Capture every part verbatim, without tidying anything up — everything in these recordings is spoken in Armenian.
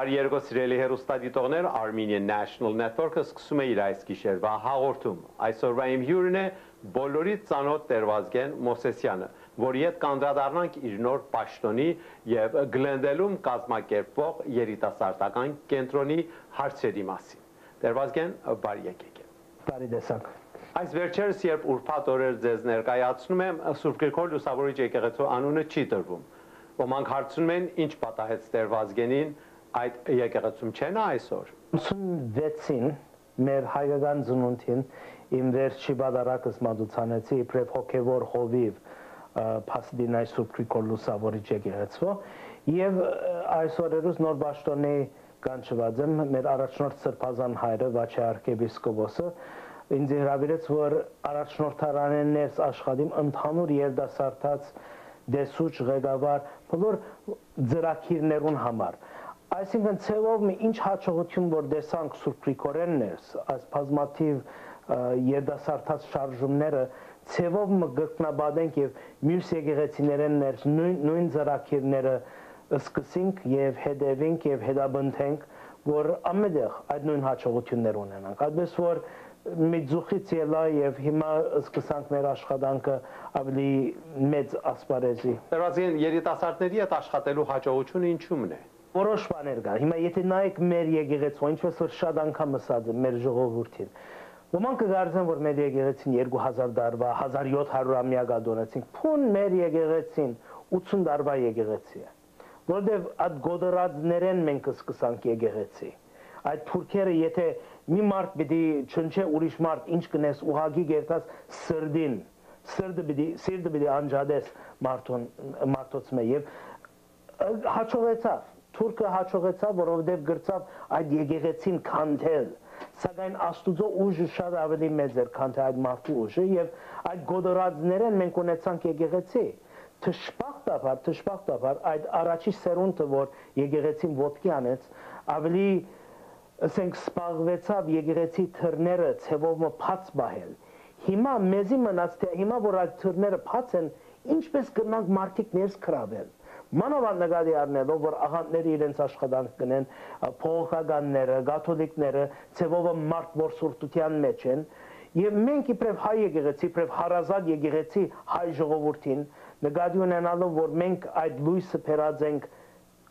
Բարիերգո սիրելի հեռուստադիտողներ, Armenian National Network-ը սկսում է իր այս գիշերվա հաղորդում։ Այսօրվա իմ հյուրն է բոլորից ծանոթ Տերվազգեն Մոսեսյանը, որի հետ կանդրադառնանք իր նոր պաշտոնի եւ Glendale-ում կազմակերպվող երիտասարդական կենտրոնի հարցերի մասին։ Տերվազգեն, բարի եկեք։ Բարի տեսակ։ Այս վերջերս երբ ուրբաթ օրեր ձեզ ներկայացնում եմ, Սուրբ Գրիգոր Լուսավորիչ եկեղեցու անունը չի տրվում։ Ոմանք հարցնում են ինչ պատահեց Տերվազգենին այդ եկեղեցում չեն այսօր։ հինգ վեցին մեր հայկական ծնունդին իմ վերջի բադարակս մատուցանեցի իբրև հոգևոր հովիվ Փաստինայ Սուրբ Գրիգոր Լուսավորիչ եկեղեցու եւ այսօրերուս նոր պաշտոնի կանչված եմ մեր առաջնորդ սրբազան հայրը Վաչե arczepiskopos-ը ինձ հրավիրեց որ առաջնորդարաններս աշխատիմ ընդհանուր երիտասարդաց դեսուչ ղեկավար բոլոր ծրագիրներուն համար այսինքն ցեվով մի ինչ հաջողություն որ դեսանք Սուրբ Գրիգորեններս այս բազմաթիվ երիտասարդաց շարժումները ցեվով մը գտնաբադենք եւ մյուս եկեղեցիներներ նույն նույն ծրագիրները սկսենք եւ հետեւենք եւ հետապնդենք որ ամենտեղ այդ նույն հաջողությունները ունենանք այդպես որ Մեծուխից ելա եւ հիմա սկսանք մեր աշխատանքը ավելի մեծ ասպարեզի։ Տերվազգեն, երիտասարդների հետ աշխատելու հաջողությունը ինչումն է։ Որոշ բաներ կան։ Հիմա եթե նայեք մեր եկեղեցին, ինչպես որ շատ անգամ ասած եմ մեր ժողովրդին։ Ոմանք կարծեն, որ մեր եկեղեցին երկու հազար դարվա, հազար յոթ հարյուր-ամյա գադոնացին, փուն մեր եկեղեցին ութսուն դարվա եկեղեցի է։ Որտեւ այդ գոդորածներեն մենք սկսանք եկեղեցի։ Այդ թուրքերը եթե մի մարդ պիտի չնչե ուրիշ մարդ ինչ կնես ուղագի գերտած սրդին սրդը պիտի սիրտը պիտի անջատես մարդոն մարդոցմե եւ հաջողեցավ թուրքը հաջողեցավ որովհետեւ գրծավ այդ եկեղեցին քանդել սակայն աստուծո ուժը շատ ավելի մեծ էր քան թե այդ մարդու ուժը եւ այդ գոդորածներն մենք ունեցանք եկեղեցի Թշպախտաբար թշպախտաբար այդ առաջի սերունդը որ եկեղեցին ոտքի անեց ավելի Ասենք սպաղվեցավ եկեղեցի թռները ցևով փած բահել։ Հիմա մեզի մնաց թե հիմա որ այդ թռները փած են, ինչպես կգնանք մարդիկ ներս քրավել։ Մանավանդ նկատի առնելով որ աղանդները իրենց աշխատանք կնեն, փողոքականները, կաթոլիկները ցևով մարդ որսորդության մեջ են, եւ մենք իբրև հայ եկեղեցի, իբրև հարազատ եկեղեցի հայ ժողովրդին նկատի ունենալով որ մենք այդ լույսը փերած ենք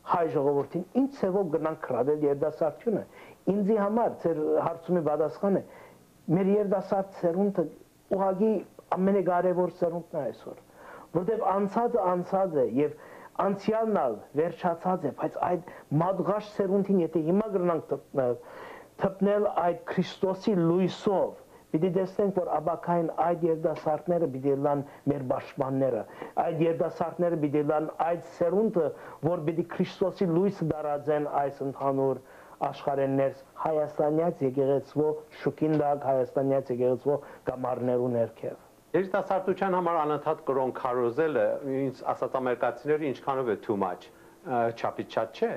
հայ ժողովրդին, ինչ ցևով կգնանք քրավել երիտասարդությունը։ İnci hamar, ser harçumi badaskanı, meriyerda saat serunta, uagi amene gare vor seruntna esor. Burada ansad ansad ev ansiyanal ver çatsad ev, hayt ay madgaş seruntin yete himagrnan tapnel ay Kristosi Luisov. Bir de destek var abakayın ay yerda sartnere bir de lan mer başmanlara, ay yerda sartnere bir de lan ay serunta var bir de Kristosi Luis darazen aysın tanur. Աշխարհներս հայաստանյաց եկեղեցու շուկինդակ հայաստանյաց եկեղեցու գամարներու ներքև երիտասարդության համար անընդհատ կրոն քարոզելը ինձ ասած ամերիկացիները ինչքանով է too much չափից շատ չէ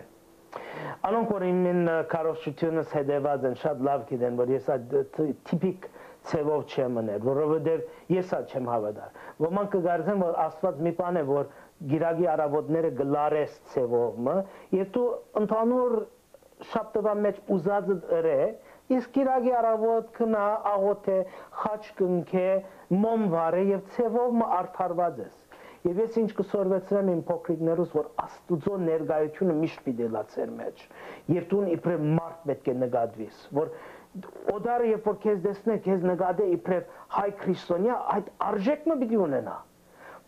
անոնք որ ինքն քարոզությունս հետևած են շատ լավ գիտեն որ ես այդ տիպիկ ցևով չեմ մնել որովհետև ես այդ չեմ հավատալ ոմանք կգարցեն որ աստված մի բան է որ գիրագի արավոտները գլարես ցևովը եւ դու ընդհանուր Շաբթվա մեջ ուզածը ըրե, իսկ իրագի արավոտ կնա, աղոտ է, խաչ կնք է, մոմվար է եւ ցեւով արթարված ես։ Եվ ես ինչ կսորվեցնեմ իմ փոքրիկներուս, որ Աստուծո ներկայությունը միշտ պիտի լա ցեր մեջ։ Եվ դու իբրև մարդ պետք է նկատվես, որ օդարը երբ որ քեզ դեսնե, քեզ նկատե իբրև հայ քրիստոնյա, այդ արժեքը պիտի ունենա։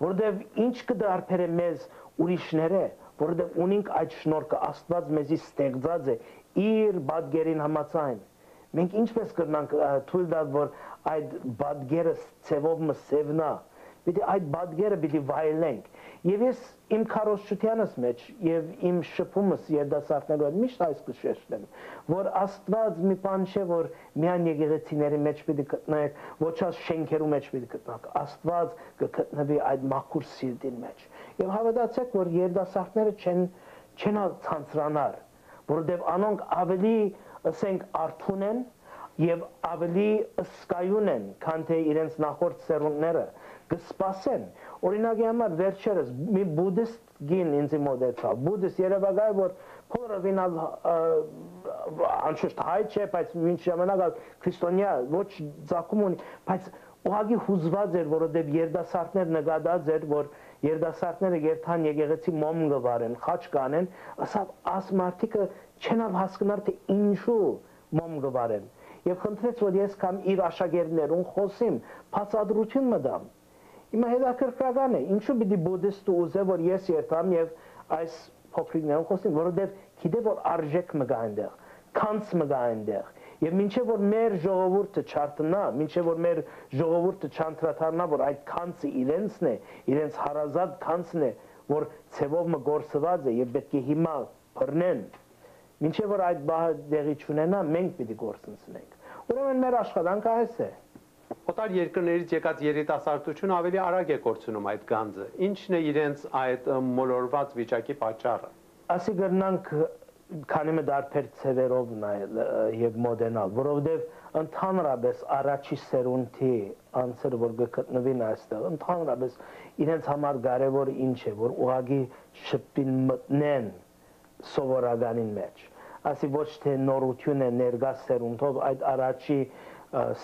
Որտեւ ինչ կդարբերե մեզ ուրիշները Burada unik açınırka astvaz mezi stegzaze ir badgerin hamatsayn. Menk inçpes kırnan tuldad var ayd badgere sevobma sevna. Bide ayd badgere bide vaylenk. Yeves im karosçutyanas meç yev im şıpumus yerda sartnelo edmiş tays kışeşlem. Vor astvaz mi panşe vor mian yegeretsineri meç bide kıtnak. Voças şenkeru meç bide kıtnak. Astvaz kıtnavi ayd mahkur sirdin meç. Եվ հավատացեք, որ երիտասարդները չեն չեն ցանցրանար, որովհետև անոնք ավելի, ասենք, արթուն են եւ ավելի սկայուն են, քան թե իրենց նախորդ սերունդները, կսպասեն օրինակի համար վերջերս մի բուդիստ գին ինձ մոտ եկավ բուդիստ Երևանի որ փորովին անշուշտ հայ չէ բայց ինչ ժամանակ քրիստոնյա ոչ ցակում ունի բայց ուղղակի հուզված էր որովհետև երդասարտներ նկատած էր որ երդասարտները երթան եկեղեցի մոմ գվարեն խաչ կանեն ասած աս մարդիկը չնավ հասկնար թե ինչու մոմ գվարեն Եվ խնդրեց, որ ես կամ իր աշակերտներուն խոսիմ, փաստադրություն մտամ։ Հիմա հետաքրքրական է, ինչու պիտի բուդիստը ուզե, որ ես երթամ եւ այս փոքրիկներուն խոսիմ, որովհետեւ գիտե, որ արժեք մը գա այնտեղ, քանց մը գա այնտեղ։ Եվ մինչեւ որ մեր ժողովուրդը չարտնա, մինչեւ որ մեր ժողովուրդը չանտրաթարնա, որ այդ քանցը իրենցն է, իրենց հարազատ քանցն է, որ ցեւով մը գործված է եւ պետք է հիմա բռնեն։ Մինչև որ այդ բահը դեղի չունենա, մենք պիտի գործ ընծնենք։ Ուրեմն մեր աշխատանքը այս է։ Օտար երկրներից եկած երիտասարդությունը ավելի արագ է կորցնում այդ գանձը։ Ինչն է իրենց այդ մոլորված վիճակի պատճառը։ Ասի գրնանք քանի մը դարբեր ծևերով նայել եւ մոդենալ, որովհետեւ ընդհանրապես առաջի սերունդի անցը որ գտնվին այստեղ, ընդհանրապես իրենց համար կարեւոր ինչ է, որ ուղագի շփին մտնեն սովորականին մեջ ասի ոչ թե նորություն է ներգա սերունդով այդ առաջի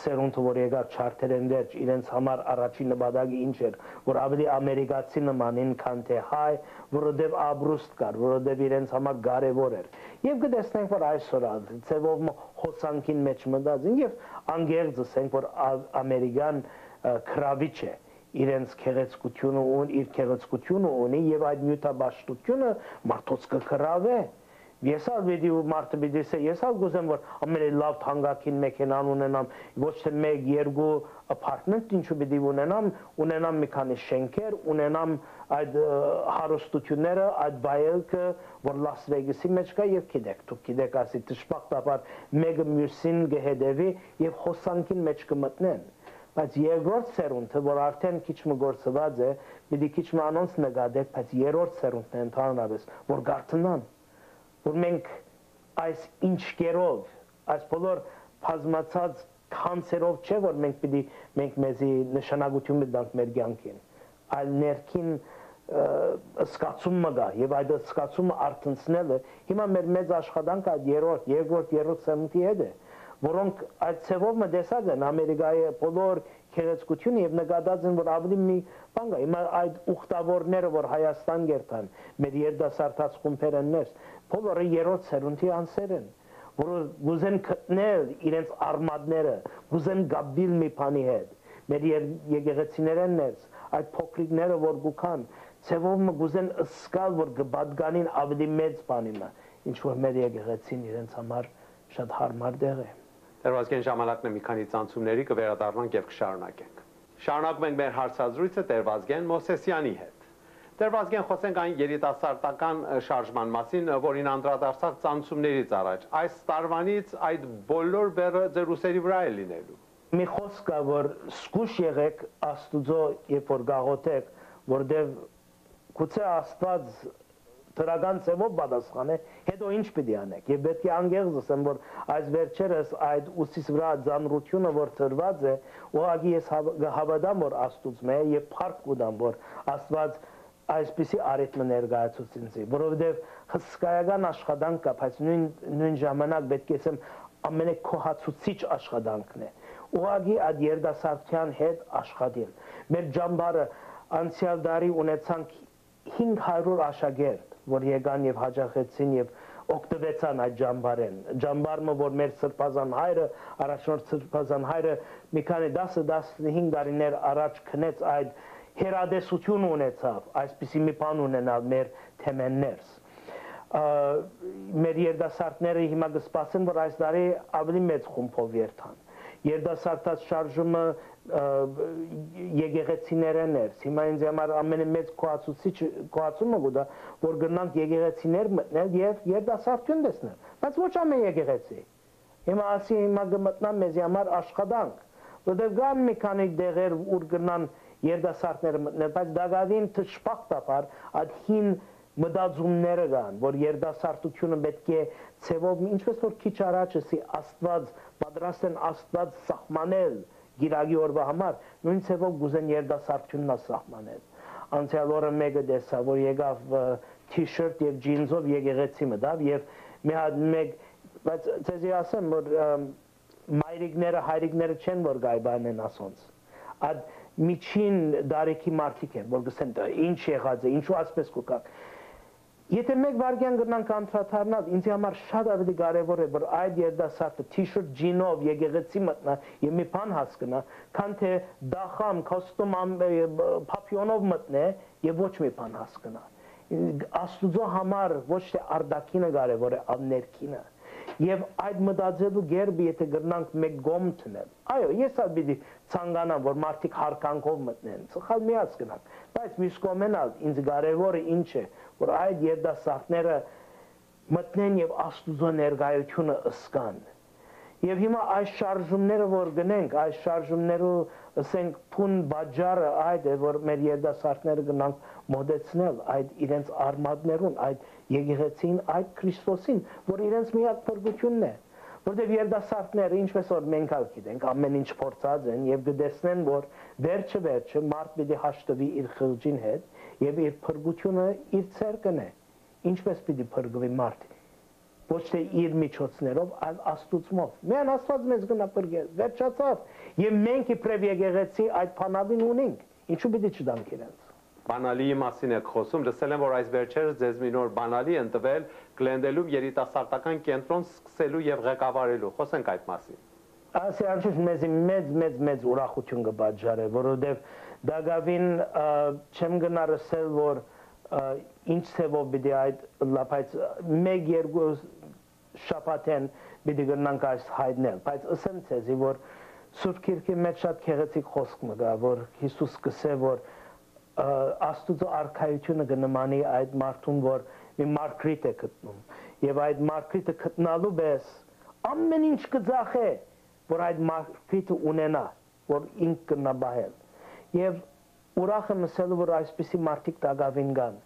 սերունդը որ եկավ չարթերեն վերջ իրենց համար առաջի նպատակը ինչ էր որ ավելի ամերիկացի նմանին քան թե հայ որովհետև աբրուստ կար որովհետև իրենց համար կարևոր էր եւ գտեսնենք որ այսօր ցեվով հոսանքին մեջ մտածին եւ անգերձ ասենք որ ամերիկան քրավիչ է իրենց քերեցկությունը ու իր քերեցկությունը ունի եւ այդ նյութաբաշխությունը մարդոց կկրավե ես ալ վեդի ու մարդը բիդես ես ալ գուզեմ որ ամեն լավ թանկակին մեքենան ունենամ ոչ թե մեկ երկու ապարտմենտ ինչու բիդի ունենամ ունենամ մի քանի շենքեր ունենամ այդ հարստությունները այդ բայելքը որ լաս վեգասի մեջ կա եւ գիտեք դուք գիտեք ասի դժբախտաբար մեկը մյուսին գհեդեվի եւ հոսանքին մեջ կմտնեն Բայց երկրորդ սերունդը, որ արդեն քիչ մը գործված է, մի քիչ մը անոնց նկատեք, բայց երրորդ սերունդն է ընդհանրապես, որ գարտնան, որ մենք այս ինչ կերով, այս բոլոր բազմացած քանցերով չէ, որ մենք պիտի մենք մեզի նշանակություն մտանք մեր կյանքին, այլ ներքին սկացում մը գա, եւ այդ սկացումը արտնցնելը, հիմա մեր մեծ աշխատանքը այդ երրորդ, երկրորդ, երրորդ սերունդի հետ է Որոնք այդ ցևով մը դեսած են Ամերիկայի բոլոր քերեցկությունը եւ նկատած են որ ավելի մի բան կա հիմա այդ ուխտավորները որ Հայաստան գերտան մեր երդասարտաց խումբերեններ բոլորը երրորդ սերունդի անձեր են որ գուզեն գտնել իրենց արմատները գուզեն գաբիլ մի բանի հետ մեր եկեղեցիներն են այդ փոքրիկները որ գուքան ցևով մը գուզեն սկալ որ գբադգանին ավելի մեծ բանի մը ինչ որ մեր եկեղեցին իրենց համար շատ հարմար դեղ է Տերվազգեն ժամանակն է մի քանի ցանցումների կվերադառնանք եւ կշարունակենք։ Շարունակում ենք մեր հարցազրույցը Տերվազգեն Մոսեսյանի հետ։ Տերվազգեն, խոսենք այն երիտասարդական շարժման մասին, որին անդրադարձավ ցանցումներից առաջ։ Այս տարվանից այդ բոլոր բերը ձեր ուսերի վրա է լինելու։ Մի խոսք կա, որ զգուշ եղեք Աստուծո, երբ որ գաղութեք, որտեղ գուցե Աստված Թրագան ծևով պատասխան է, հետո ինչ պիտի անեք։ Եվ պետք է անգերձ ասեմ, որ այս վերջերս այդ ուսիս վրա ձանրությունը, որ ծրված է, ուղղակի ես հավատամ, որ Աստուծն է եւ փառք կտամ, որ Աստված այսպիսի արիտմը ներկայացուց ինձի, որովհետեւ հսկայական աշխատանք կա, բայց նույն նույն ժամանակ պետք է ասեմ ամենակոհացուցիչ աշխատանքն է։ Ուղղակի այդ երդասարտության հետ աշխատել։ Մեր ճամբարը անցյալ դարի ունեցանք հինգ հարյուր աշակերտ որ եկան եւ հաջախեցին եւ օգտվեցան այդ ջամբարեն ջամբարը որ մեր սրբազան հայրը առաջնորդ սրբազան հայրը մի քանի տասը տասնհինգ տարիներ առաջ քնեց այդ հերադեսություն ունեցավ այսպիսի մի բան ունենալ մեր թեմաներս մեր երդասարտները հիմա կսպասեն որ այս տարի ավելի մեծ խումբով երթան երդասարտած շարժումը եկեղեցիներն էր հիմա ինձ համար ամենամեծ կոհացուցիչ կոհացումը գուտա որ գնանք եկեղեցիներ մտնել եւ երդասարտություն դեսնել բայց ոչ ամեն եկեղեցի հիմա ասի հիմա գտնան մեզ համար աշխատանք որտեղ կան մի քանի դեղեր ուր գնան երդասարտները մտնել բայց դակադին թշպախտաբար այդ հին մտածումները կան որ երդասարտությունը պետք է ցեւով ինչպես որ քիչ առաջ էսի աստված պատրաստ են աստված սահմանել Գիրագի օրվա համար նույն ցեվով գուզեն երդասարտությունն սահմանել։ Անցյալ օրը մեկը դեսա, որ եկավ թի-շերտ եւ ջինսով եկեղեցի մտավ եւ մի հատ մեկ, բայց ցեզի ասեմ, որ մայրիկները, հայրիկները չեն որ գայբան են ասոնց։ Այդ միջին դարեքի մարդիկ են, որ գսեն ինչ եղած է, ինչու ասպես կուկակ։ Եթե մեկ վարգյան գնանք անդրադառնալ, ինձ համար շատ ավելի կարևոր է, որ այդ երդասարտը թի-շերտ ջինով եկեղեցի մտնա եւ մի բան հասկանա, քան թե դախամ, կոստում պապիոնով մտնե եւ ոչ մի բան հասկանա։ Աստուծո համար ոչ թե արդակինը կարևոր է, այլ ներքինը։ Եվ այդ մտածելու գերբը եթե գնանք մեկ գոմ տնել։ Այո, ես այդ պիտի ցանկանամ, որ մարդիկ հարկանքով մտնեն, սխալ մի հասկանան։ Բայց մյուս կողմն էլ ինձ կարևորը ինչ է, որ այդ երդասարտները մտնեն եւ Աստուծո ներկայությունը ըսկան։ Եվ հիմա այս շարժումները որ գնենք, այս շարժումները ասենք փուն բաժարը այդ է, որ մեր երդասարտները գնանք մոտեցնել այդ իրենց արմատներուն, այդ եկեղեցին, այդ Քրիստոսին, որ իրենց միակ փրկությունն է։ Որտեղ երդասարտները, ինչպես որ մենք ալ գիտենք, ամեն ինչ փորձած են եւ գտեսնեն, որ վերջը վերջը մարդ պիտի հաշտվի իր խղճին հետ, եւ իր փրկությունը իր ցերկն է, ինչպես պիտի փրկվի մարդը, ոչ թե իր միջոցներով, այլ Աստուծմով։ Միայն Աստված մեզ գնա փրկել, վերջացավ, եւ մենք իբրև եկեղեցի այդ փանավին ունենք, ինչու պիտի չդանք իրենց։ Բանալիի մասին եք խոսում, լսել եմ, որ այս վերջերս ձեզ մի նոր բանալի են տվել Գլենդելում երիտասարդական կենտրոն սկսելու եւ ղեկավարելու։ Խոսենք այդ մասին։ Այս արդյունք մեզ մեծ մեծ մեծ ուրախություն կբաժարի, որովհետեւ Դագավին չեմ գնա ասել, որ ինչ ցեվով պիտի այդ լապայց մեկ երկու շաբաթեն պիտի գնանք այս հայտնել, բայց ասեմ ցեզի, որ Սուրբ Գիրքի մեջ շատ քեղեցիկ խոսք մտա, որ Հիսուս կսե, որ Աստուծո արքայությունը կնմանի այդ մարդուն, որ մի մարգրիտ է գտնում, եւ այդ մարգրիտը գտնալու պես ամեն ինչ կծախե, որ այդ մարգրիտը ունենա, որ ինքն կնաբահել։ Եվ ուրախ եմ ասելու, որ այսպիսի մարդիկ Տագավին կան,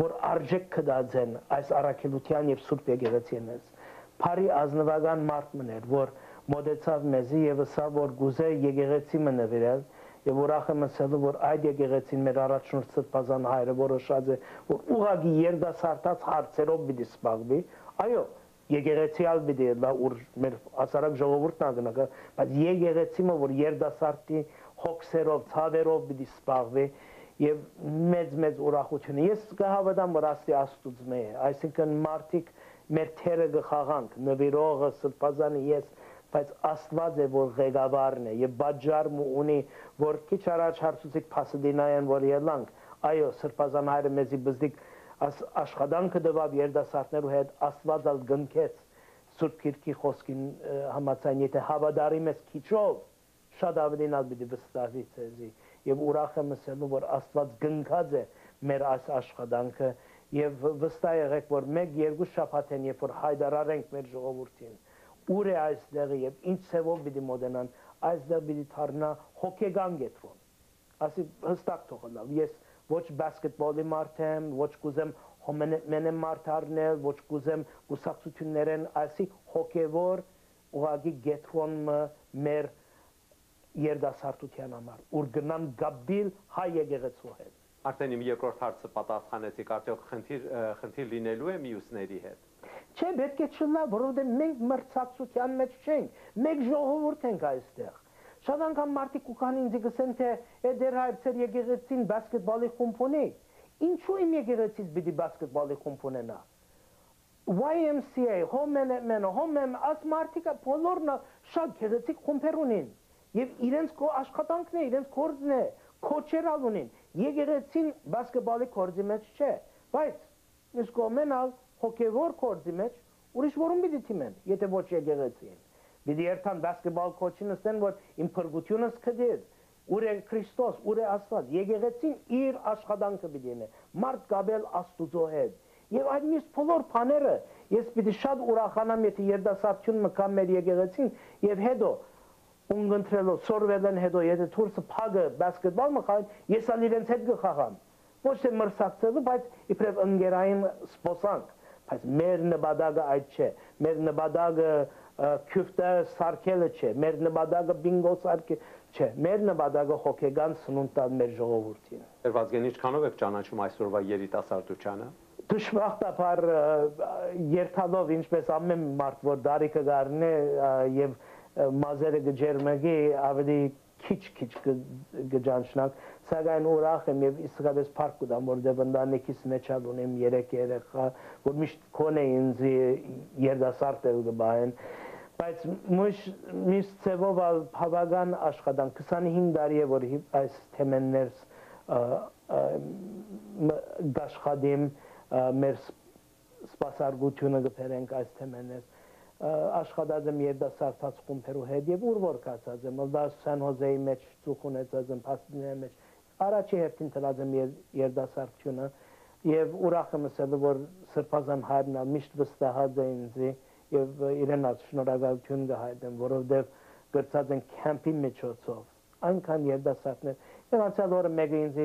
որ արժեք կդածեն այս առաքելության եւ Սուրբ Եկեղեցին մեզ։ Փարի ազնվական մարդ մներ, որ մոտեցավ մեզի եւ ասավ, որ գուզե եկեղեցի մնվիրել, եւ ուրախ եմ ասելու, որ այդ եկեղեցին մեր առաջնորդ Սրբազան հայրը որոշած է, որ ուղղակի երդասարտած հարցերով պիտի սպաղվի։ Այո, եկեղեցիալ պիտի լա ուր մեր հասարակ ժողովուրդն ագնա, բայց եկեղեցիմը, որ երդասարտի հոգսերով, ցավերով պիտի սպաղվի եւ մեծ-մեծ ուրախություն։ Ես կհավատամ, որ ասի Աստուծո է, այսինքն մարդիկ մեր թերը գխաղանք, նվիրողը, Սրբազանը ես, բայց Աստված է, որ ղեկավարն է եւ բաժարը ունի, որ քիչ առաջ հարցուցիկ Փասադենայեն որ ելանք, այո, Սրբազան հայրը մեզի բզդիկ աշխատանքը տվավ երդասարտներու հետ, Աստված ալ գնքեց Սուրբ Գիրքի խոսքին համաձայն, եթե հավատարիմ ես քիչով, շատ ավելին ալպիտի վստահվի ցեզի եւ ուրախ եմ ասելու, որ Աստված գնքած է մեր այս աշխատանքը եւ վստահ եղեք, որ մեկ երկու շաբաթ են, երբ որ հայտարարենք մեր ժողովրդին, ուր է այստեղ եւ ինչ ցեւով պիտի մոտենան, այստեղ պիտի դառնա հոգեգան կենտրոն։ Ասի հստակ թողնալ, ես ոչ բասկետբոլի մարդ եմ, ոչ կուզեմ հոմենը մարդ առնել, ոչ կուզեմ կուսակցություններն, ասի հոգեվոր ուղղակի կենտրոն մեր երդասարտության համար, ուր գնան գաբիլ հայ եկեղեցու հետ։ Արդեն իմ երկրորդ հարցը պատասխանեցիք, արդյոք խնդիր լինելու է մյուսների հետ։ Չէ, պետք է չլինի, որովհետև մենք մրցակցության մեջ չենք, մեկ ժողովուրդ ենք այստեղ։ Շատ անգամ մարդիկ կան ինձ ասեն, թե «Է դեր հայր, ձեր եկեղեցին բասկետբոլի խումբ ունի»։ Ինչու՞ իմ եկեղեցից պիտի բասկետբոլի խումբ ունենա։ վայ էմ սի էյ, հոմենը, հոմեմ, աս մարդիկը բոլորն շատ գեղեցիկ խումբեր ունին։ Եվ իրենց քո աշխատանքն է, իրենց կորձն է, քոչեր ունին։ Եկեղեցին բասկետբոլի կորձի մեջ չէ, բայց իսկ ամենալ հոգևոր կորձի մեջ ուրիշ որում պիտի թիմեն, եթե ոչ եկեղեցին։ Պիտի երթան բասկետբոլ կոչին ասեն, որ իմ փրկությունս քդիր, ուր է Քրիստոս, ուր է Աստված։ Եկեղեցին իր աշխատանքը պիտի ունի, մարդ գաբել Աստուծո հետ։ Եվ այդ մյուս բոլոր բաները ես պիտի շատ ուրախանամ, եթե երդասարտություն մկա մեր եկեղեցին եւ հետո ունգընտրելով սորվելեն հետո, եթե թուրսը փագը բասկետբոլ մխան, ես ալ իրենց հետ գխախան։ Ոչ թե մրցակցելու, բայց իբրև ընկերային սպոսանք, բայց մեր նպատակը այդ չէ, մեր նպատակը քյուֆտը սարքելը չէ, մեր նպատակը բինգո սարքելը, Չէ, մեր նպատակը հոգեգան սնունդ տալ մեր ժողովրդին։ Տերվազգեն, ինչքանով եք ճանաչում այսօրվա երիտասարդությանը։ Դժբախտաբար երթալով ինչպես ամեն մարդ, որ դարիքը գարնե եւ մազերը գջերմագի, ավելի քիչ-քիչ գճանչնանք, սակայն ուրախ եմ եւ իսկապես փառք ունեմ, որտեղ ընտանիքիս մեջ ունեմ երեք երեխա, որ միշտ կոնե ինձ երիտասարդ դպան։ Բայց միշտ ծեվով բավական աշխատանք, քսանհինգ տարի է որ այս թեմաներս աշխատեմ, մեր սպասարկությունը գտերենք այս թեմաներս, աշխատած եմ երիտասարդաց խումբերու հետ եւ ուր որ կացած եմ, Սան Հոզեի մեջ ծուխ ունեցած եմ, Փաստիների մեջ, առաջի հերթին տված եմ երիտասարդությունը եւ ուրախ եմ ասել որ սրբազան հայրն միշտ վստահած է ինձ եւ իրենաց շնորհակալություն հայտնեմ, որովհետեւ գրծած են կամփի միջոցով, այնքան երիտասարդներ, եւ անցյալ օրը մեկը ինձ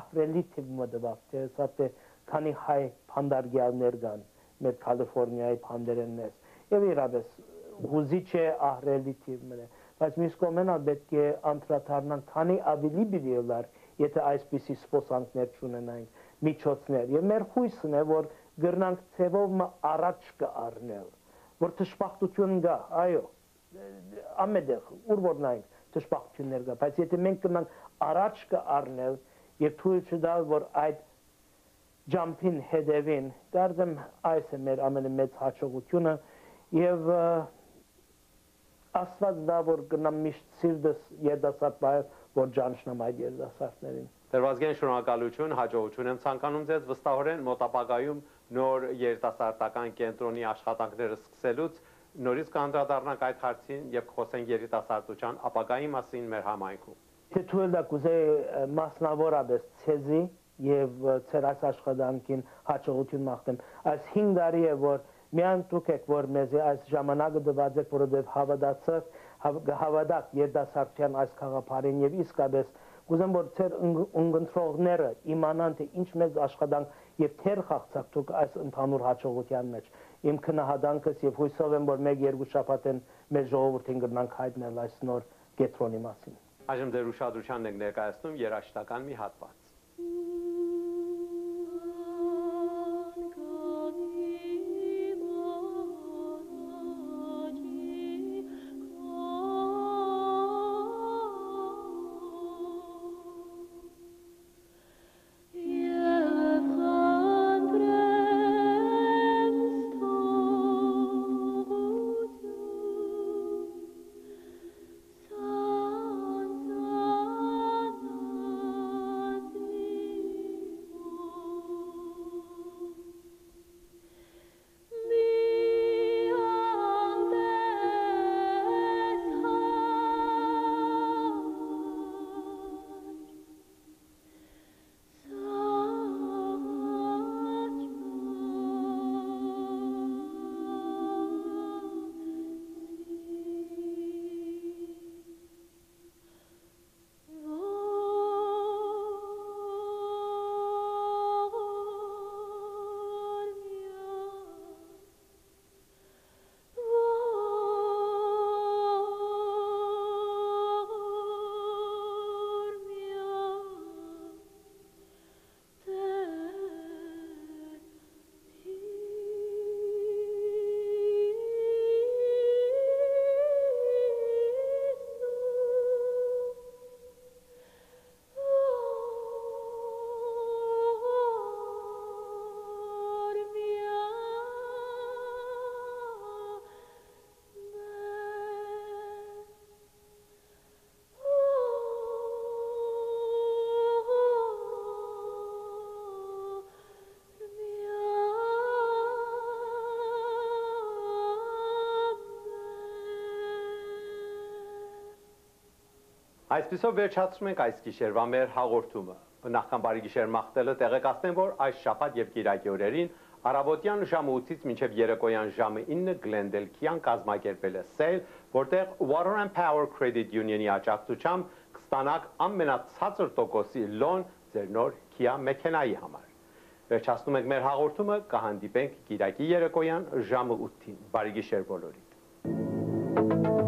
ապրելի թվում դավ, թե հա թե քանի հայ փանդարգյալներ կան մեր Կալիֆոռնիայի փանդերեններ, եւ իրապես հուզիչ է ապրելի թվում, բայց մյուս կողմից պետք է անդրադառնան քանի ավելի բիլիարդ, եթե այսպիսի սփոսանքներ չունենանք, միջոցներ, եւ մեր հույսն է որ գրնանք ծևով առաջ կառնել որ թշպախտություն գա, այո, ամենտեղ, ուր որ նայենք, թշպախտություններ գա, բայց եթե մենք գնանք առաջ կառնել եւ թույլ չտալ, որ այդ ջամփին հետևին, դարձեմ այս է մեր ամենամեծ հաջողությունը եւ Աստված դա որ գնամ միշտ սիրտս երիտասարդ բայ, որ ճանչնամ այդ երիտասարդներին։ Տերվազգեն, շնորհակալություն, հաջողություն եմ ցանկանում ձեզ, վստահորեն մոտապակայում նոր երիտասարդական կենտրոնի աշխատանքները սկսելուց նորից կանդրադառնանք այդ հարցին եւ կխոսենք երիտասարդության ապագայի մասին մեր համայնքում։ Թե թույլ տաք ուզեի մասնավորապես ցեզի եւ ցեր այս աշխատանքին հաջողություն մաղթեմ։ Այս հինգ տարի է որ միայն դուք եք որ մեզ այս ժամանակը տված եք, որովհետեւ հավատացեք հավատակ երիտասարդության այս խաղապարին եւ իսկապես կուզեմ որ ցեր ունգընտրողները իմանան թե ինչ մեծ աշխատանք եւ թեր խաղացած այս ընդհանուր հաջողության մեջ իմ քննադանքս եւ հույսով եմ որ մեկ երկու շաբաթեն մեր ժողովրդին կգնանք հայտնել այս նոր կետրոնի մասին։ Այժմ ձեր ուշադրությանն եք ներկայացնում երաժշտական մի հատված։ Այսպիսով վերջացնում ենք այս գիշերվա մեր հաղորդումը։ Նախքան բարի գիշեր մաղթելը տեղեկացնեմ, որ այս շաբաթ եւ կիրակի օրերին առավոտյան ժամը ութից մինչեւ երեկոյան ժամը ինը Glendale Kia-ն կազմակերպել է սեյլ, որտեղ Water and Power Credit Union-ի աջակցությամբ կստանաք ամենացածր տոկոսի լոն ձեր նոր Kia մեքենայի համար։ Վերջացնում ենք մեր հաղորդումը, կհանդիպենք կիրակի երեկոյան ժամը ութին։ Բարի գիշեր բոլորին։